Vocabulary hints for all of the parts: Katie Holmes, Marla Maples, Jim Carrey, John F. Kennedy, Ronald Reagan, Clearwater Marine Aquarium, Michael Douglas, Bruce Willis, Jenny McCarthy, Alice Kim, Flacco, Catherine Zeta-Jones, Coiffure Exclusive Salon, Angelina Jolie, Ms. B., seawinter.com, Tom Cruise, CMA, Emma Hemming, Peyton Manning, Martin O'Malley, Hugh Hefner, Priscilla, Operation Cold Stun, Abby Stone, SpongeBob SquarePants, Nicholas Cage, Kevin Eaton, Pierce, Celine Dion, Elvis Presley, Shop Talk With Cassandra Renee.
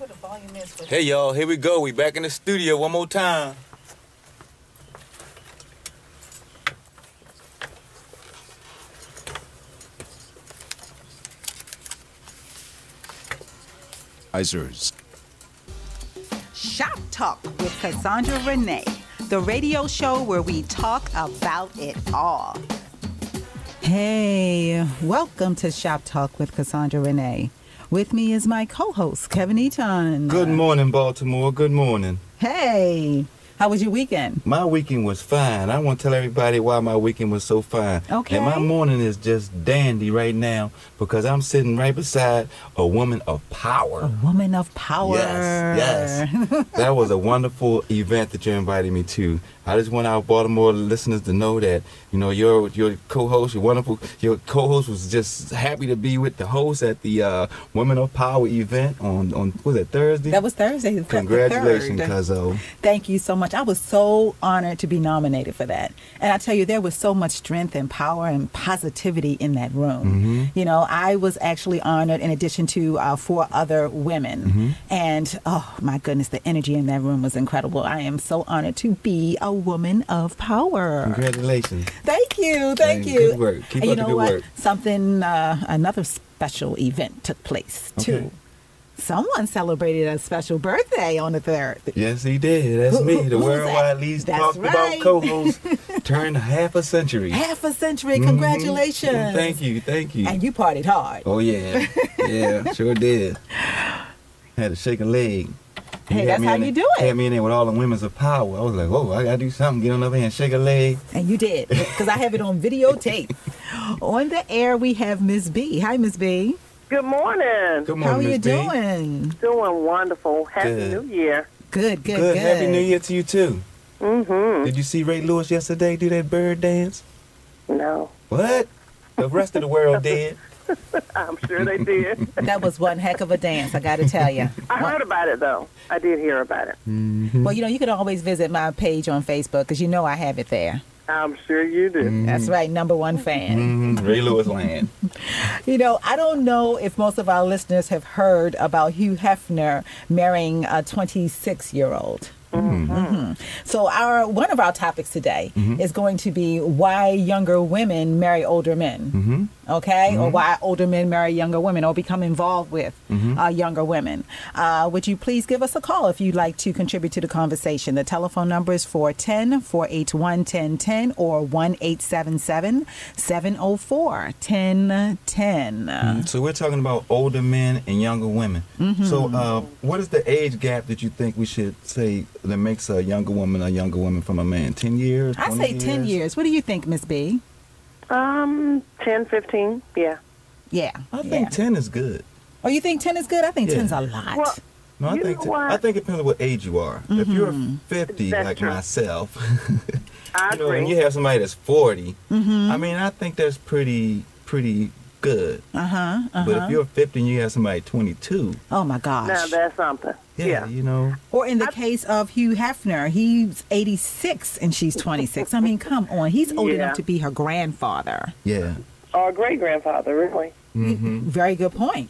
what the volume is. But hey, y'all, here we go. We back in the studio one more time. Shop Talk with Cassandra Renee, the radio show where we talk about it all. Hey, welcome to Shop Talk with Cassandra Renee. With me is my co-host, Kevin Eaton. Good morning, Baltimore. Good morning. Hey, how was your weekend? My weekend was fine. I want to tell everybody why my weekend was so fine. Okay. And my morning is just dandy right now because I'm sitting right beside a woman of power. A woman of power. Yes, yes. That was a wonderful event that you invited me to. I just want our Baltimore listeners to know that, you know, your co-host, your co-host was just happy to be with the host at the Women of Power event on was it Thursday? That was Thursday. Congratulations, Cuzzo. Thank you so much. I was so honored to be nominated for that. And I tell you, there was so much strength and power and positivity in that room. Mm-hmm. You know, I was actually honored in addition to 4 other women. Mm-hmm. And, oh, my goodness, the energy in that room was incredible. I am so honored to be a woman of power. Congratulations. Thank you. Thank you. Good work. Keep up the good work. Something, another special event took place, too. Someone celebrated a special birthday on the 3rd. Yes, he did. That's me. The worldwide least talked about co-host turned half a century. Half a century. Congratulations. Mm-hmm. Thank you. Thank you. And you partied hard. Oh, yeah. Yeah, sure did. Had a shaking leg. Hey, that's how you do it. Had me in there with all the women's of power. I was like, whoa, I got to do something. Get on up here and shake a leg. And you did, because I have it on videotape. On the air, we have Ms. B. Hi, Ms. B. Good morning. Good morning, how are you doing? Doing wonderful. Happy New Year. Good, good, good. Happy New Year to you, too. Mm-hmm. Did you see Ray Lewis yesterday do that bird dance? No. What? The rest of the world did. I'm sure they did. That was one heck of a dance, I got to tell you. I heard about it, though. I did hear about it. Mm-hmm. Well, you know, you can always visit my page on Facebook because you know I have it there. I'm sure you do. Mm-hmm. That's right, #1 fan. Mm-hmm. Ray Lewis land. You know, I don't know if most of our listeners have heard about Hugh Hefner marrying a 26-year-old. Mm-hmm. Mm-hmm. So one of our topics today is going to be why younger women marry older men, okay, or why older men marry younger women or become involved with younger women. Would you please give us a call if you'd like to contribute to the conversation? The telephone number is 410-481-1010 or 1-877-704-1010. So we're talking about older men and younger women. So what is the age gap that you think we should say that makes a younger woman from a man? 10 years? I say 10 years. What do you think, Ms. B? 10, 15, yeah. Yeah. I think 10 is good. Oh, you think 10 is good? I think 10 is a lot. Well, no, I think it depends on what age you are. If you're 50, that's like myself, I agree. And you have somebody that's 40, I mean, I think that's pretty good. But if you're 50 and you have somebody 22. Oh, my gosh. Now that's something. Yeah, you know. Or in the case of Hugh Hefner, he's 86 and she's 26. I mean, come on. He's old enough to be her grandfather. Yeah. Or great-grandfather, really. Very good point.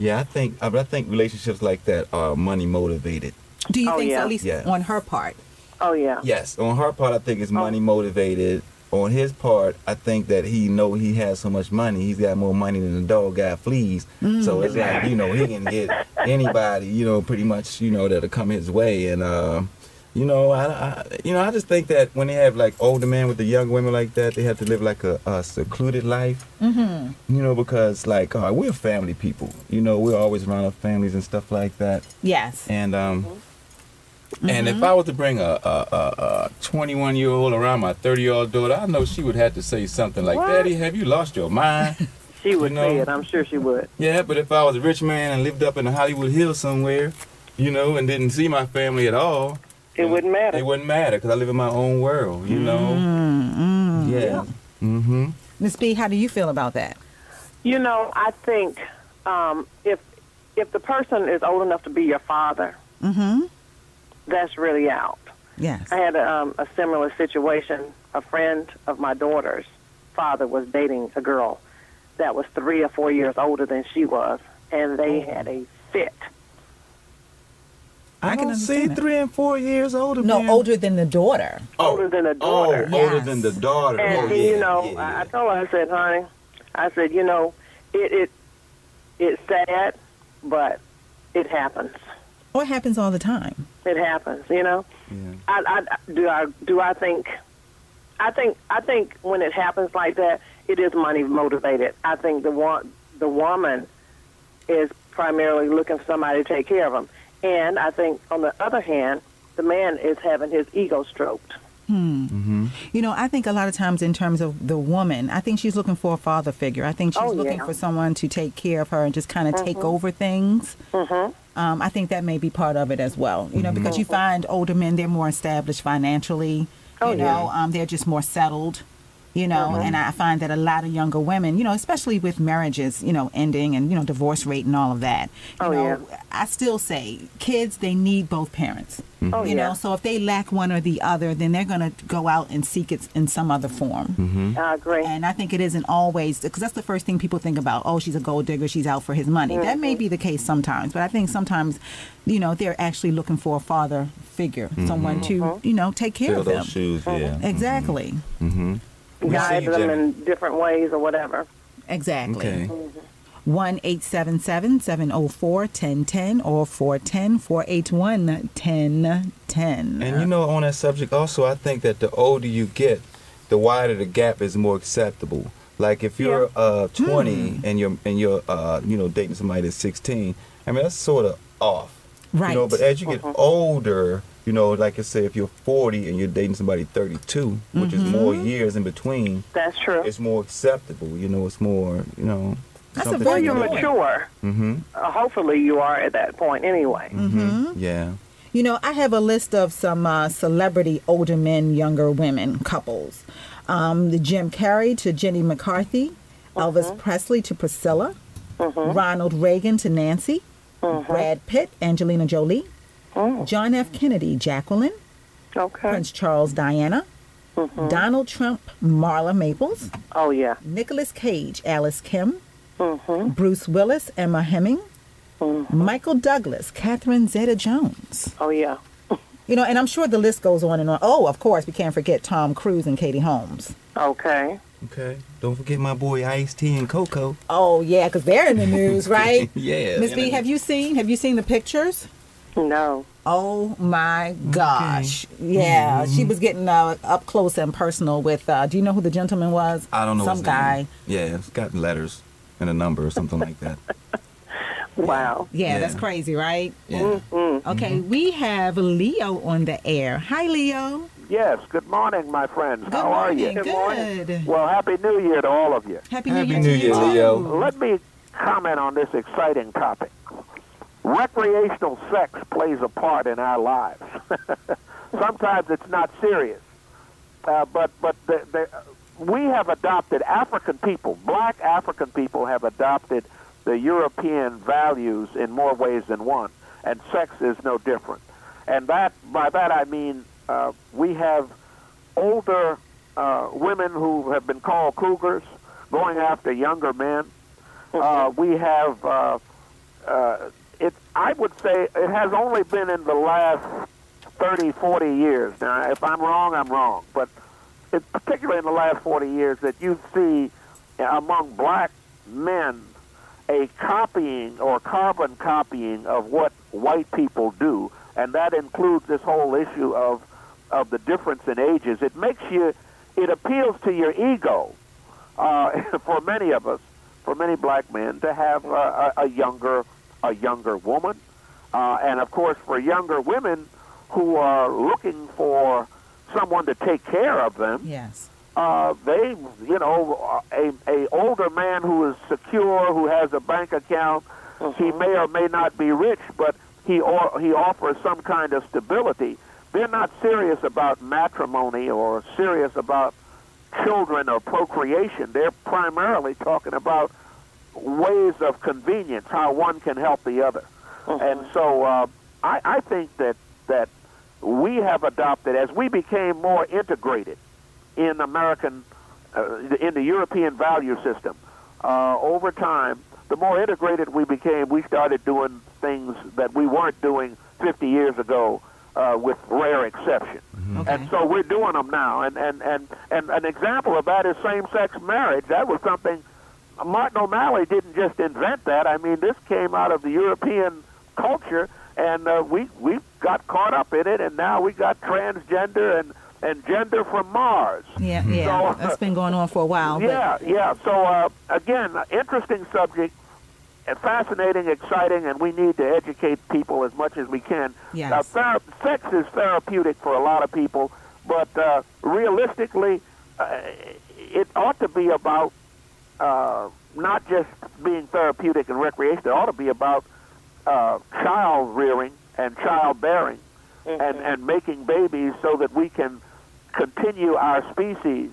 Yeah, I think relationships like that are money-motivated. Do you think so, at least on her part? Oh, yeah. Yes, on her part, I think it's money-motivated. On his part, I think that he has so much money. He's got more money than the dog got fleas. So it's like, you know, he can get anybody, you know, pretty much, you know, that'll come his way. And, you know, I just think that when they have like older men with the young women like that, they have to live like a secluded life. You know, because like we're family people. You know, we're always around our families and stuff like that. Yes. And and if I was to bring a 21-year-old around my 30-year-old daughter, I know she would have to say something like, Daddy, have you lost your mind? She would say it. I'm sure she would. Yeah, but if I was a rich man and lived up in the Hollywood Hills somewhere, you know, and didn't see my family at all. It wouldn't matter. It wouldn't matter because I live in my own world, you know. Yeah. Ms. B, how do you feel about that? You know, I think if the person is old enough to be your father, that's really out. Yes. I had a similar situation. A friend of my daughter's father was dating a girl that was 3 or 4 years older than she was, and they had a fit I can see that. 3 and 4 years older. No, man. Older than the daughter. Oh. Older than the daughter. Oh, yes. Older than the daughter. And oh, yeah, you know, yeah. I told her, I said, honey, I said, you know, it's sad, but it happens. Or it happens all the time. It happens, you know. Yeah. I think when it happens like that, it is money motivated. I think the woman is primarily looking for somebody to take care of them. And I think, on the other hand, the man is having his ego stroked. Hmm. Mm-hmm. You know, I think a lot of times in terms of the woman, I think she's looking for a father figure. I think she's looking for someone to take care of her and just kind of take over things. Mm-hmm. I think that may be part of it as well. You know, because you find older men, they're more established financially. You know, they're just more settled. You know, and I find that a lot of younger women, you know, especially with marriages, you know, ending and, you know, divorce rate and all of that. You know, I still say kids, they need both parents. Mm-hmm. You know, so if they lack one or the other, then they're going to go out and seek it in some other form. Mm-hmm. I agree. And I think it isn't always, because that's the first thing people think about. Oh, she's a gold digger. She's out for his money. Mm-hmm. That may be the case sometimes. But I think sometimes, you know, they're actually looking for a father figure, someone to, you know, take care of them. Fill those shoes, exactly. Mm-hmm. Guide them in different ways or whatever. Exactly. Okay. 1-877-704-1010 or 410-481-1010. And you know, on that subject also, I think that the older you get, the wider the gap is more acceptable. Like if you're 20 and you're you know, dating somebody that's 16, I mean, that's sort of off. Right. You know, but as you get older, you know, like I say, if you're 40 and you're dating somebody 32, which is more years in between. That's true. It's more acceptable. You know, it's more, you know. That's a very mature. Mm-hmm. Hopefully you are at that point anyway. Mm-hmm. Yeah. You know, I have a list of some celebrity older men, younger women couples. The Jim Carrey to Jenny McCarthy, Elvis Presley to Priscilla, Ronald Reagan to Nancy, Brad Pitt, Angelina Jolie. Oh. John F. Kennedy, Jacqueline, Prince Charles, Diana, Donald Trump, Marla Maples, Nicholas Cage, Alice Kim, Bruce Willis, Emma Hemming, Michael Douglas, Catherine Zeta-Jones. Oh, yeah. You know, and I'm sure the list goes on and on. Oh, of course, we can't forget Tom Cruise and Katie Holmes. Okay. Okay. Don't forget my boy Ice-T and Coco. Oh, yeah, because they're in the news, right? Yeah. Ms. B, have you seen the pictures? No. Oh my gosh. Okay. Yeah, she was getting up close and personal with, do you know who the gentleman was? I don't know. Some guy. Name. Yeah, it's got letters and a number or something like that. Wow. Yeah, that's crazy, right? Yeah. Mm-hmm. Okay, we have Leo on the air. Hi, Leo. Yes, good morning, my friends. How are you? Good. Morning. Well, Happy New Year to all of you. Happy New Year, Leo. Let me comment on this exciting topic. Recreational sex plays a part in our lives. Sometimes it's not serious, but we have adopted African people. Black African people have adopted the European values in more ways than one, and sex is no different. And that by that I mean we have older women who have been called cougars going after younger men. We have. I would say it has only been in the last 30, 40 years. Now, if I'm wrong, I'm wrong. But it's particularly in the last 40 years that you see among black men a copying or carbon copying of what white people do, and that includes this whole issue of the difference in ages. It makes you, it appeals to your ego for many of us, for many black men, to have a younger woman, and of course for younger women who are looking for someone to take care of them, they, you know, a older man who is secure, who has a bank account, he may or may not be rich, but he offers some kind of stability. They're not serious about matrimony or serious about children or procreation. They're primarily talking about ways of convenience, how one can help the other. And so I think that we have adopted, as we became more integrated in American, in the European value system, over time, the more integrated we became, we started doing things that we weren't doing 50 years ago, with rare exception. Mm-hmm. Okay. And so we're doing them now. And an example of that is same-sex marriage. That was something Martin O'Malley didn't just invent that. I mean, this came out of the European culture, and we got caught up in it, and now we got transgender and gender from Mars. Yeah, so, that's been going on for a while. Yeah. So, again, interesting subject, fascinating, exciting, and we need to educate people as much as we can. Yes. Sex is therapeutic for a lot of people, but realistically, it ought to be about not just being therapeutic and recreational. It ought to be about child rearing and child bearing. Mm-hmm. And making babies so that we can continue our species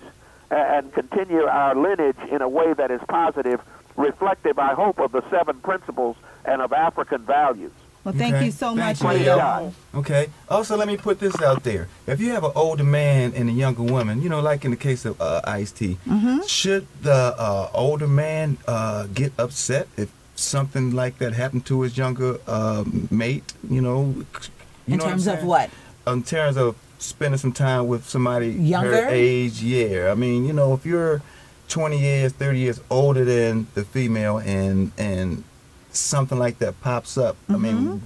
and continue our lineage in a way that is positive, reflective, I hope, of the 7 principles and of African values. Well, thank you so much. Okay. Also, let me put this out there. If you have an older man and a younger woman, you know, like in the case of Ice-T, mm-hmm. should the older man get upset if something like that happened to his younger mate, you know? You in terms of what? In terms of spending some time with somebody younger? Her age, yeah. I mean, you know, if you're 20 years, 30 years older than the female and something like that pops up, mm-hmm. I mean,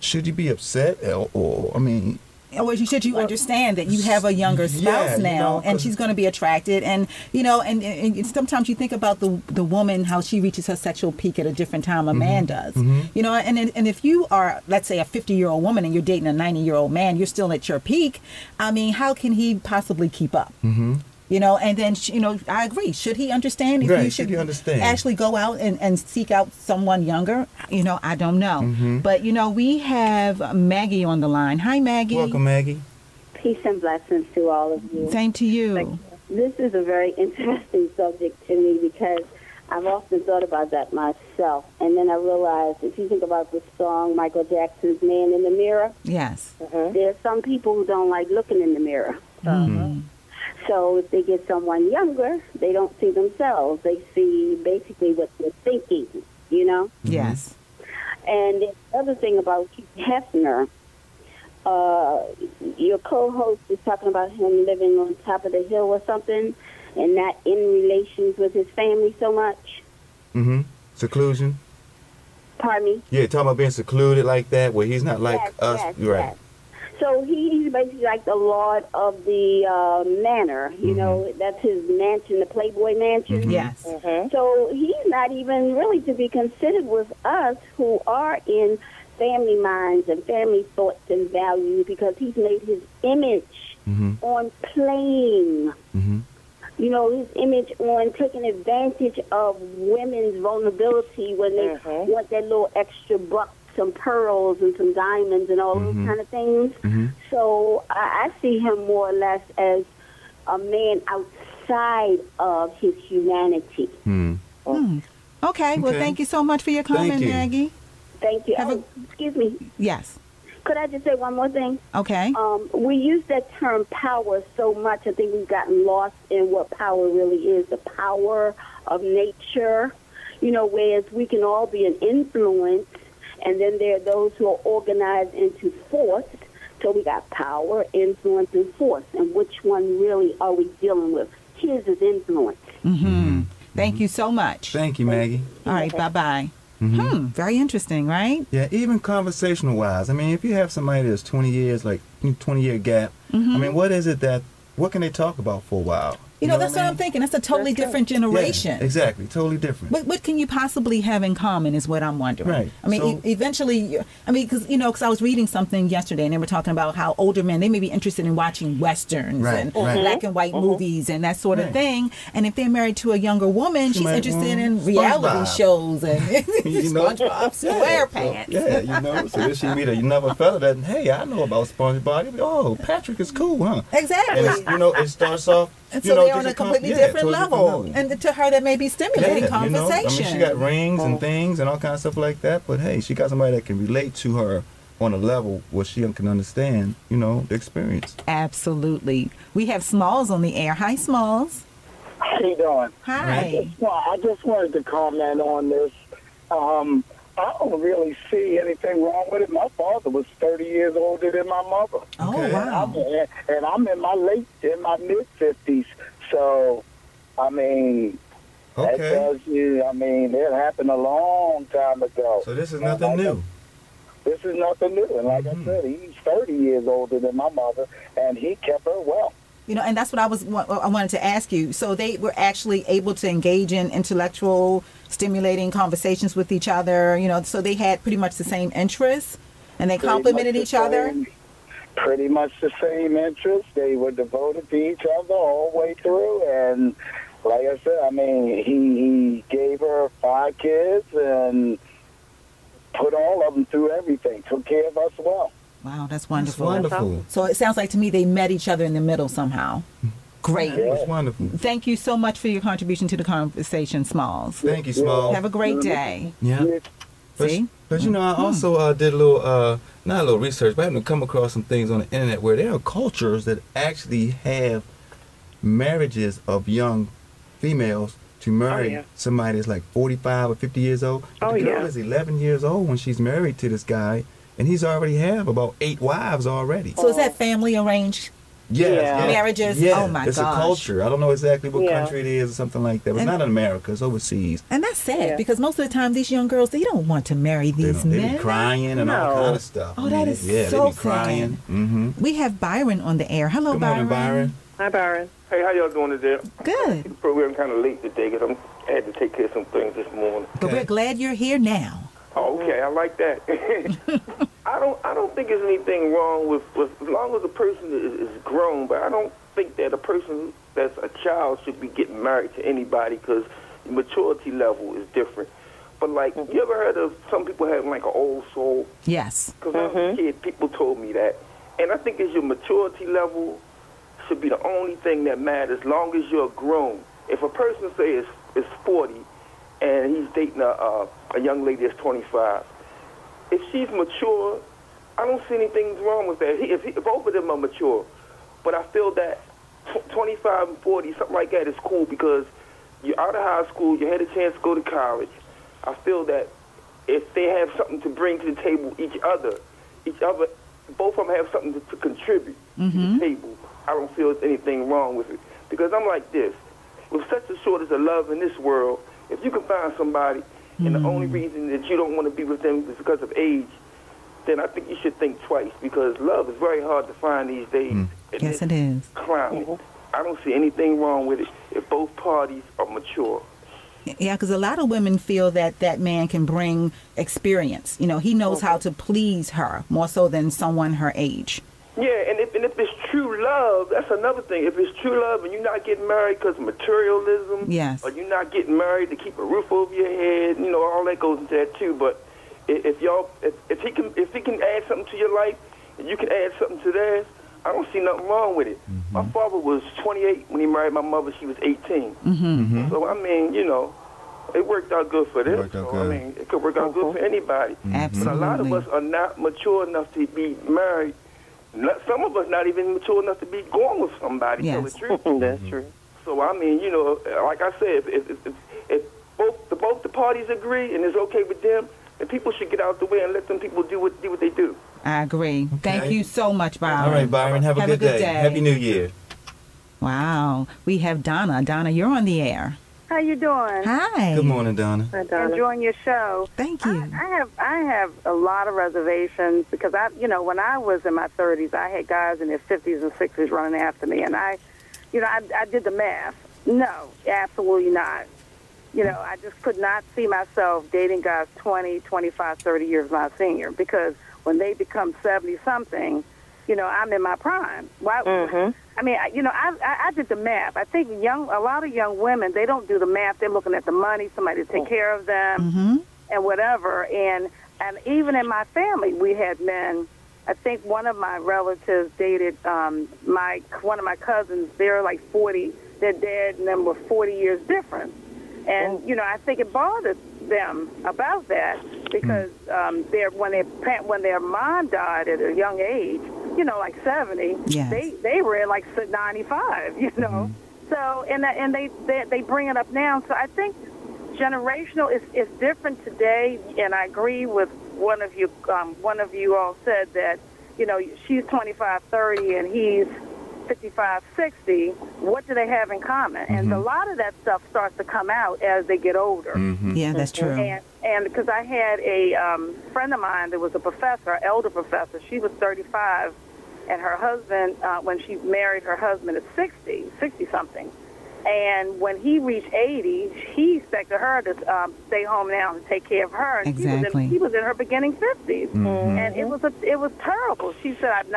should you be upset? Or I mean... Or should you understand that you have a younger spouse now, you know, and she's going to be attracted, and you know, and sometimes you think about the woman, how she reaches her sexual peak at a different time a mm-hmm. man does, mm-hmm. you know, and if you are, let's say, a 50-year-old woman and you're dating a 90-year-old man, you're still at your peak. I mean, how can he possibly keep up? Mm-hmm. You know, and then, you know, I agree. Should he understand? If right, you should he understand? Actually go out and seek out someone younger? You know, I don't know. Mm-hmm. But, you know, we have Maggie on the line. Hi, Maggie. Welcome, Maggie. Peace and blessings to all of you. Same to you. Like, this is a very interesting subject to me because I've often thought about that myself. And then I realized, if you think about the song, Michael Jackson's Man in the Mirror. Yes. Uh-huh. There are some people who don't like looking in the mirror. Mm-hmm. So if they get someone younger, they don't see themselves. They see basically what they're thinking, you know? Yes. And the other thing about Hugh Hefner, your co-host is talking about him living on top of the hill or something and not in relations with his family so much. Mm-hmm. Seclusion. Pardon me? Yeah, talking about being secluded like that, where he's not like us. Yes, right. Yes. So he's basically like the lord of the manor, you mm-hmm. know, that's his mansion, the Playboy Mansion. Mm-hmm. Yes. Mm-hmm. So he's not even really to be considered with us who are in family minds and family thoughts and values, because he's made his image mm-hmm. on playing, mm-hmm. you know, his image on taking advantage of women's vulnerability when they mm-hmm. want that little extra buck. Some pearls and some diamonds and all mm-hmm. those kind of things. Mm-hmm. So I see him more or less as a man outside of his humanity. Mm. Mm. Okay. Well, thank you so much for your comment, Maggie. Thank you. Excuse me. Yes. Could I just say one more thing? Okay. We use that term power so much. I think we've gotten lost in what power really is, the power of nature, you know, whereas we can all be an influence. And then there are those who are organized into force. So we got power, influence, and force. And which one really are we dealing with? His is influence. Mm-hmm. Mm-hmm. Thank you so much. Thank you, Maggie. All right, bye-bye. Mm-hmm. Very interesting, right? Yeah, even conversational-wise. I mean, if you have somebody that's 20 years, like 20-year gap, mm-hmm. I mean, what is it that, what can they talk about for a while? You know, that's what I'm thinking. That's a totally different generation. Yeah, exactly. Totally different. What can you possibly have in common is what I'm wondering. Right. I mean, so, eventually, I mean, because, you know, because I was reading something yesterday and they were talking about how older men, they may be interested in watching Westerns and black and white movies and that sort of thing. And if they're married to a younger woman, she's interested in reality shows and SpongeBob SquarePants. Yeah, you know. So if she meet another fella that, hey, I know about SpongeBob. Oh, Patrick is cool, huh? Exactly. And you know, it starts off. And so they're on a completely different level. And to her, that may be stimulating conversation. You know? I mean, she got rings and things and all kinds of stuff like that. But, hey, she got somebody that can relate to her on a level where she can understand, you know, the experience. Absolutely. We have Smalls on the air. Hi, Smalls. How you doing? Hi. I just wanted to comment on this. I don't really see anything wrong with it. My father was 30 years older than my mother. Oh, okay. Wow. And I'm in my mid-50s. So, I mean, okay. That tells you, I mean, it happened a long time ago. So this is nothing new. This is nothing new. And like I said, he's 30 years older than my mother, and he kept her well. You know, and that's what I wanted to ask you. So they were actually able to engage in intellectual, stimulating conversations with each other, you know, so they had pretty much the same interests, and they complemented each other? Pretty much the same interests. They were devoted to each other all the way through, and like I said, I mean, he gave her 5 kids and put all of them through everything, took care of us well. Wow, that's wonderful. That's wonderful. So it sounds like to me they met each other in the middle somehow. Great. Yeah. That's wonderful. Thank you so much for your contribution to the conversation, Smalls. Thank you, Smalls. Have a great day. Yeah. See? But you know, I also did a little, not a little research, but I happened to come across some things on the internet where there are cultures that actually have marriages of young females to marry somebody that's like 45 or 50 years old. But the girl is 11 years old when she's married to this guy. And he's already have about 8 wives already. So is that family arranged marriages? Yes. Oh, my gosh. It's a culture. I don't know exactly what country it is or something like that. But it's not in America. It's overseas. And that's sad because most of the time these young girls, they don't want to marry these men. They be crying and all kind of stuff. Oh, that is so sad. They be crying. We have Byron on the air. Hello, Byron. Good morning, Byron. Hi, Byron. Hey, how y'all doing today? Good. The program kind of late today because I had to take care of some things this morning. But we're glad you're here now. Oh, okay, I like that. I don't think there's anything wrong with as long as a person is grown, but I don't think that a person that's a child should be getting married to anybody because the maturity level is different. But, like, you ever heard of some people having, like, an old soul? Yes. Because when I was a kid, people told me that. And I think it's your maturity level should be the only thing that matters as long as you're grown. If a person, say, is 40 and he's dating a young lady that's 25. If she's mature, I don't see anything wrong with that. If both of them are mature, but I feel that 25 and 40, something like that, is cool because you're out of high school, you had a chance to go to college. I feel that if they have something to bring to the table, each other, both of them have something to contribute to the table. I don't feel there's anything wrong with it because I'm like this: with such a shortage of love in this world, if you can find somebody. And the only reason that you don't want to be with them is because of age, then I think you should think twice because love is very hard to find these days. Yes, it is. I don't see anything wrong with it if both parties are mature. Yeah, because a lot of women feel that that man can bring experience. You know, he knows how to please her more so than someone her age. Yeah, and if it's true love, that's another thing. If it's true love and you're not getting married because of materialism, or you're not getting married to keep a roof over your head, you know, all that goes into that too. But if he can add something to your life, and you can add something to theirs, I don't see nothing wrong with it. My father was 28 when he married my mother; she was 18. So I mean, you know, it worked out good for them. So, I mean, it could work out good for anybody. Absolutely. But a lot of us are not mature enough to be married. Some of us not even mature enough to be going with somebody. Yes. Tell the truth. That's true. So I mean, you know, like I said, if both the parties agree and it's okay with them, then people should get out the way and let them people do what they do. I agree. Okay. Thank you so much, Byron. All right, Byron. Have a good day. Happy New Year. Wow. We have Donna. Donna, you're on the air. How you doing? Hi. Good morning, Donna. Hi, Donna. Enjoying your show. Thank you. I have a lot of reservations because when I was in my 30s, I had guys in their 50s and 60s running after me, and I did the math. No, absolutely not. You know, I just could not see myself dating guys 20, 25, 30 years my senior because when they become 70 something, you know, I'm in my prime. Why? I mean, you know, I did the math. I think a lot of young women, they don't do the math. They're looking at the money, somebody to take care of them, and whatever. And even in my family, we had men. I think one of my relatives dated one of my cousins. They're like 40. Their dad and them were 40 years different. And you know, I think it bothered them about that because when their mom died at a young age. You know, like 70. Yes. They were at like 95. You know, so and they bring it up now. So I think generational is different today, and I agree with one of you all said that, you know, she's 25-30 and he's 55-60. What do they have in common? Mm-hmm. And a lot of that stuff starts to come out as they get older. Mm-hmm. Yeah, that's true. And because I had a friend of mine that was a professor, elder professor. She was 35, and her husband, when she married her husband at 60-something. And when he reached 80, he expected her to stay home now and take care of her. And exactly. He was in her beginning 50s, mm-hmm. and it was terrible. She said, "I'm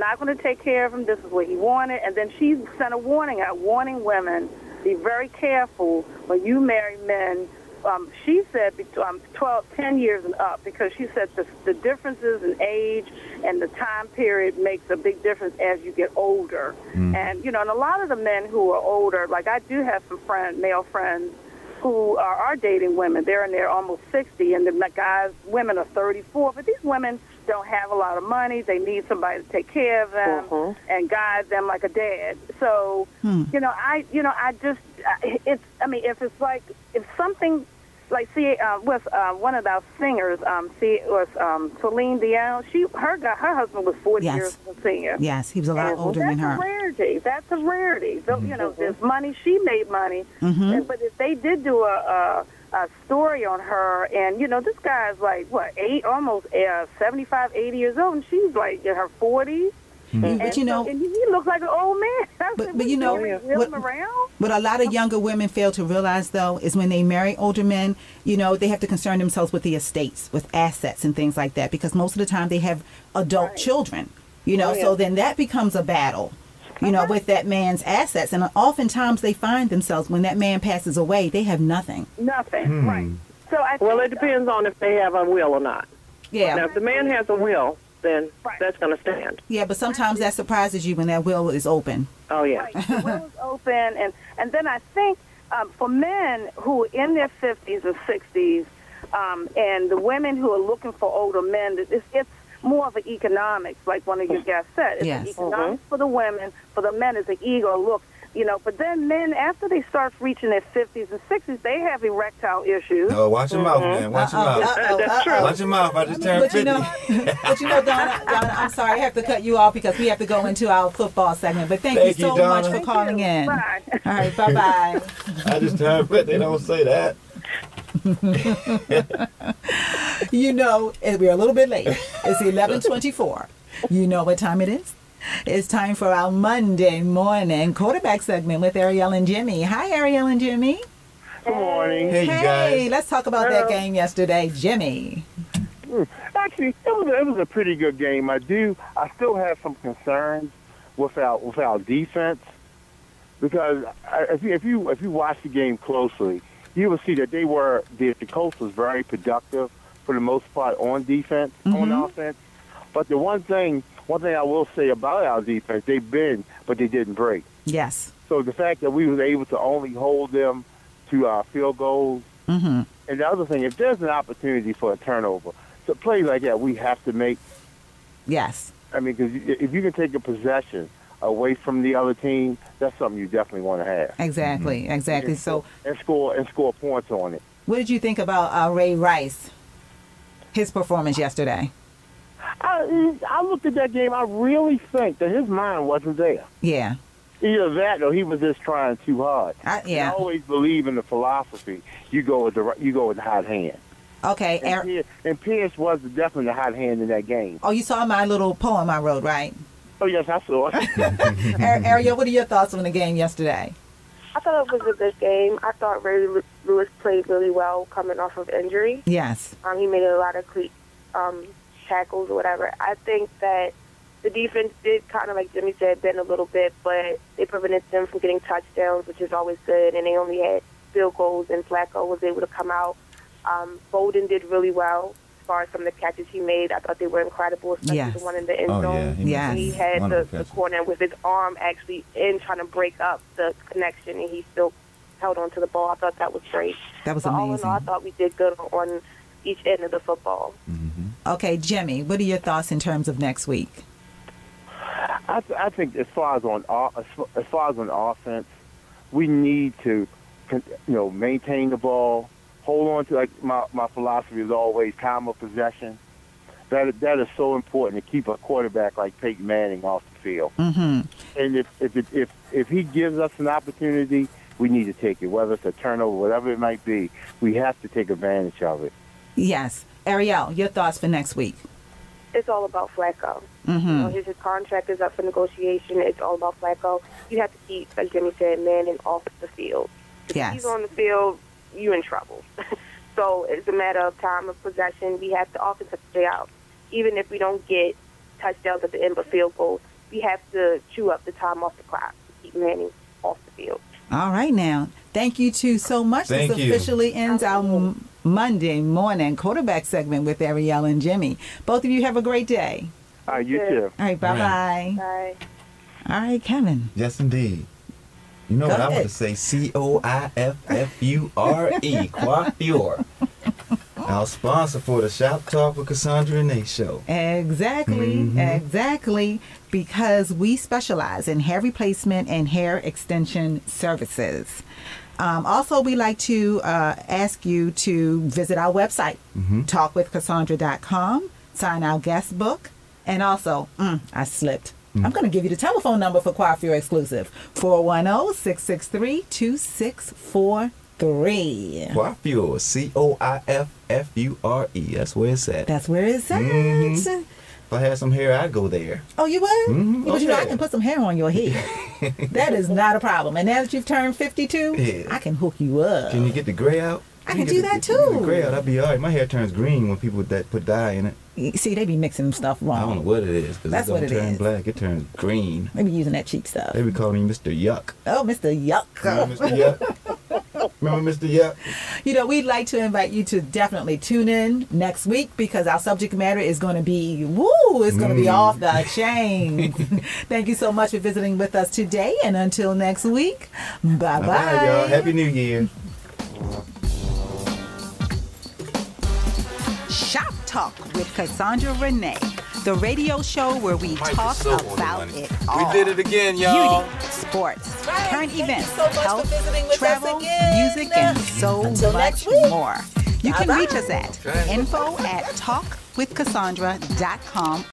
not going to take care of him. This is what he wanted." And then she sent a warning out, warning women, be very careful when you marry men. She said 10 years and up, because she said the differences in age and the time period makes a big difference as you get older. Mm. And, you know, and a lot of the men who are older, like I do have some male friends who are dating women. They're in there almost 60, and the guys, women are 34. But these women don't have a lot of money. They need somebody to take care of them and guide them like a dad. So, if it's like, if something, like, see, with one of our singers, Celine Dion, her husband was 40 years as a singer. Yes, he was a lot older than her. That's a rarity. So, mm-hmm. you know, there's money. She made money. Mm-hmm. But if they did do a story on her, and, you know, this guy's like, what, almost 75, 80 years old, and she's like in her 40s. Mm-hmm. But you know, and he looks like an old man. But you know, what a lot of younger women fail to realize, though, is when they marry older men, you know, they have to concern themselves with the estates, with assets and things like that, because most of the time they have adult children, you know, so then that becomes a battle, you know, with that man's assets. And oftentimes they find themselves, when that man passes away, they have nothing. Nothing, right. So it depends on if they have a will or not. Yeah. Now, if the man has a will, then that's going to stand. Yeah, but sometimes that surprises you when that will is open. Oh, yeah. Right. The will is open. And then I think for men who are in their 50s or 60s and the women who are looking for older men, it's more of an economics, like one of you guys said. It's an economics for the women. For the men, it's an ego look. You know, but then men, after they start reaching their 50s and 60s, they have erectile issues. No, watch your mouth, man. Watch your mouth. That's true. Watch your mouth. I just turned 50. But you know, Donna, I'm sorry. I have to cut you off because we have to go into our football segment. But thank you so much for calling in, Donna. Bye. All right, bye-bye. I just turned 50. They don't say that. You know, we're a little bit late. It's 11:24. You know what time it is? It's time for our Monday morning quarterback segment with Ariel and Jimmy. Hi, Ariel and Jimmy. Good morning. Hey, you guys. Let's talk about that game yesterday, Jimmy. Actually, it was a pretty good game. I still have some concerns with our defense, because if you watch the game closely, you will see that the Colts was very productive for the most part on defense, on offense. But the one thing I will say about our defense, they bend, but they didn't break. Yes. So the fact that we was able to only hold them to our field goals. Mm-hmm. And the other thing, if there's an opportunity for a turnover, so plays like that we have to make. Yes. I mean, because if you can take a possession away from the other team, that's something you definitely want to have. Exactly, exactly. And score points on it. What did you think about Ray Rice, his performance yesterday? I looked at that game. I really think that his mind wasn't there. Yeah. Either that or he was just trying too hard. I always believe in the philosophy. You go with the hot hand. Okay. And Pierce was definitely the hot hand in that game. Oh, you saw my little poem I wrote, right? Oh, yes, I saw it. Ariel, what are your thoughts on the game yesterday? I thought it was a good game. I thought Ray Lewis played really well coming off of injury. Yes. He made a lot of tackles or whatever. I think that the defense did kind of, like Jimmy said, bend a little bit, but they prevented them from getting touchdowns, which is always good, and they only had field goals, and Flacco was able to come out. Bolden did really well as far as some of the catches he made. I thought they were incredible, especially the one in the end zone. He had the corner with his arm actually in trying to break up the connection, and he still held on to the ball. I thought that was great. That was amazing. All in all, I thought we did good on each end of the football. Mm-hmm. Okay, Jimmy, what are your thoughts in terms of next week? I think as far as on offense, we need to maintain the ball, hold on to, like, my philosophy is always time of possession. That is so important to keep a quarterback like Peyton Manning off the field. Mm-hmm. And if he gives us an opportunity, we need to take it, whether it's a turnover, whatever it might be. We have to take advantage of it. Yes. Ariel, your thoughts for next week? It's all about Flacco. Mm-hmm. His contract is up for negotiation. It's all about Flacco. You have to keep, like Jenny said, Manning off the field. If he's on the field, you're in trouble. So it's a matter of time of possession. We have to often stay out. Even if we don't get touchdowns at the end of field goals, we have to chew up the time off the clock to keep Manning off the field. All right, now. Thank you two so much. Thank you. Officially ends our Monday morning quarterback segment with Ariel and Jimmy. Both of you have a great day. All right, you too. All right, bye-bye. Bye. All right, Kevin. Yes, indeed. You know what I want to say? COIFFURE, Coiffure. Our sponsor for the Shop Talk with Cassandra Renee show. Exactly, exactly, because we specialize in hair replacement and hair extension services. Also, we like to ask you to visit our website, talkwithcassandra.com, sign our guest book, and also, I slipped. I'm going to give you the telephone number for Coiffure Exclusive, 410-663-2643. Coiffure, COIFFURE. That's where it's at. That's where it's at. Mm-hmm. If I had some hair, I'd go there. Oh, you would? Mm-hmm. But you know, I can put some hair on your head. That is not a problem. And now that you've turned 52, I can hook you up. Can you get the gray out? I can do that too. Gray out, I'd be all right. My hair turns green when people that put dye in it. See, they be mixing stuff wrong. I don't know what it is, because it doesn't turn black. It turns green. They be using that cheap stuff. They be calling me Mr. Yuck. Oh, Mr. Yuck. Remember Mr. Yuck? Remember Mr. Yuck? You know, we'd like to invite you to definitely tune in next week, because our subject matter is going to be, it's going to be off the chain. Thank you so much for visiting with us today, and until next week, bye-bye. Bye-bye, y'all. Happy New Year. Shop Talk with Cassandra Renee, the radio show where we talk about it all. We did it again, y'all. Beauty, sports, current events, health, travel, music, and so much more. You can reach us at info@talkwithcassandra.com